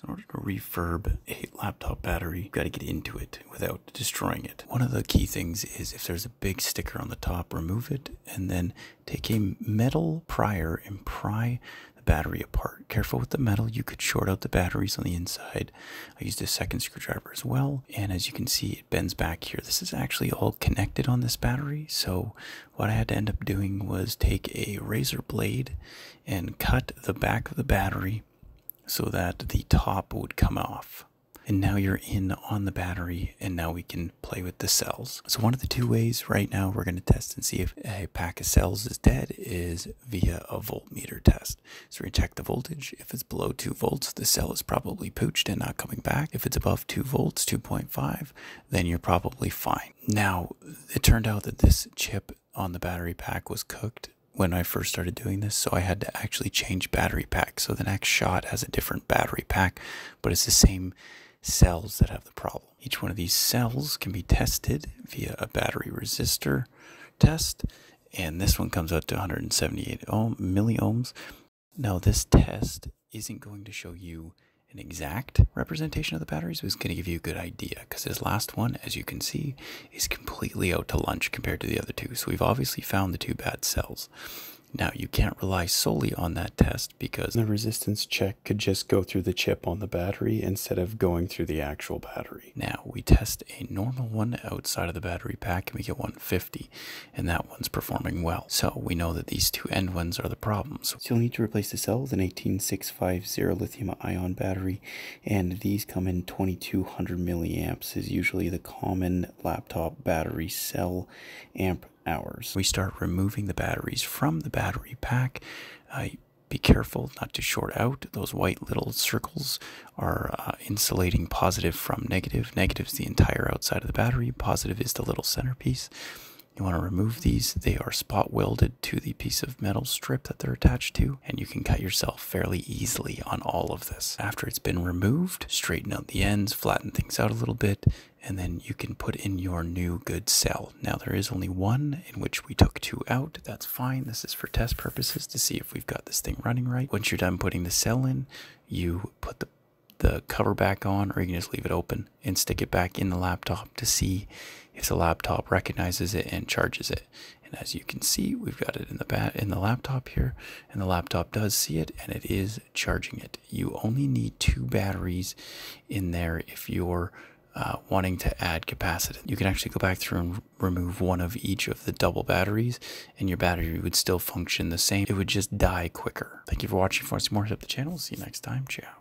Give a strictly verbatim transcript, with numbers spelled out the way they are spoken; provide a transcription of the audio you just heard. So in order to refurb a laptop battery, you've got to get into it without destroying it. One of the key things is if there's a big sticker on the top, remove it, and then take a metal prier and pry the battery apart. Careful with the metal, you could short out the batteries on the inside. I used a second screwdriver as well, and as you can see, it bends back here. This is actually all connected on this battery, so what I had to end up doing was take a razor blade and cut the back of the battery so that the top would come off. And now you're in on the battery, and now we can play with the cells. So one of the two ways right now we're gonna test and see if a pack of cells is dead is via a voltmeter test. So we check the voltage. If it's below two volts, the cell is probably pooched and not coming back. If it's above two volts, two point five, then you're probably fine. Now, it turned out that this chip on the battery pack was cooked when I first started doing this, so I had to actually change battery pack. So the next shot has a different battery pack, but it's the same cells that have the problem. Each one of these cells can be tested via a battery resistor test, and this one comes out to one hundred seventy-eight ohm, milliohms. Now this test isn't going to show you an exact representation of the batteries, was going to give you a good idea, because this last one, as you can see, is completely out to lunch compared to the other two. So we've obviously found the two bad cells. Now you can't rely solely on that test, because the resistance check could just go through the chip on the battery instead of going through the actual battery. Now we test a normal one outside of the battery pack and we get one fifty, and that one's performing well. So we know that these two end ones are the problems. So you'll need to replace the cell with an eighteen six fifty lithium ion battery, and these come in twenty-two hundred milliamps is usually the common laptop battery cell amp hours. We start removing the batteries from the battery pack. Uh, be careful not to short out. Those white little circles are uh, insulating positive from negative. Negative is the entire outside of the battery. Positive is the little centerpiece. You want to remove these. They are spot welded to the piece of metal strip that they're attached to, and you can cut yourself fairly easily on all of this. After it's been removed, straighten out the ends, flatten things out a little bit, and then you can put in your new good cell. Now there is only one in which we took two out. That's fine. This is for test purposes to see if we've got this thing running right. Once you're done putting the cell in, you put the the cover back on, or you can just leave it open and stick it back in the laptop to see if the laptop recognizes it and charges it. And as you can see, we've got it in the bat in the laptop here, and the laptop does see it and it is charging it. You only need two batteries in there if you're uh, wanting to add capacitance. You can actually go back through and remove one of each of the double batteries, and your battery would still function the same. It would just die quicker. Thank you for watching. If you want to see more, hit the channel. See you next time. Ciao.